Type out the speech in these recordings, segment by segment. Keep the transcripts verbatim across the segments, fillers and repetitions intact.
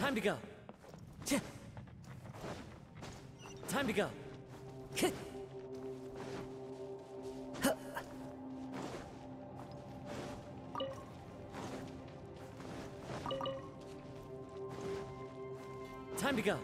Time to go. Time to go. Time to go.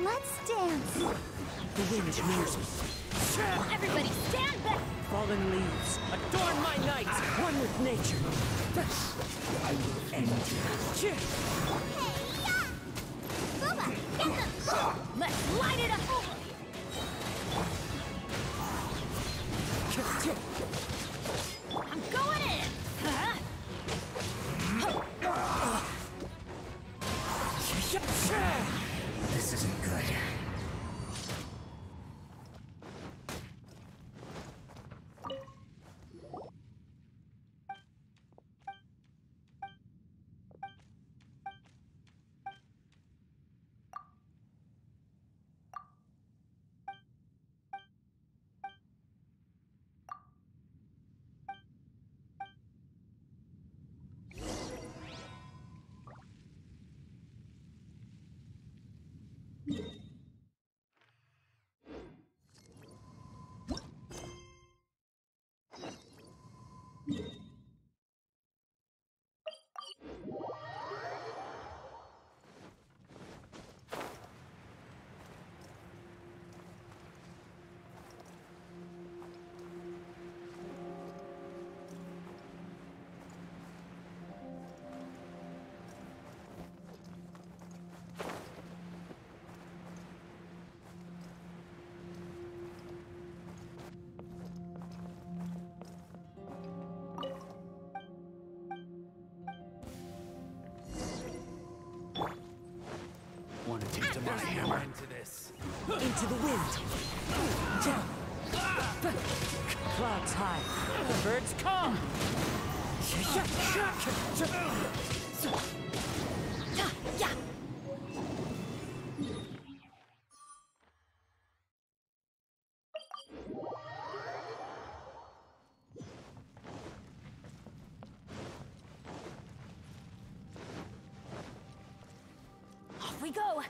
Let's dance. The wind moves me. Everybody stand back. Fallen leaves. Adorn my nights. One with nature. I will end you. Hey, Booba, get them. Let's light it up. I'm going in. Huh? This isn't good. My hammer into this. Into the wind. Down. Clouds high. The birds calm. Off we go.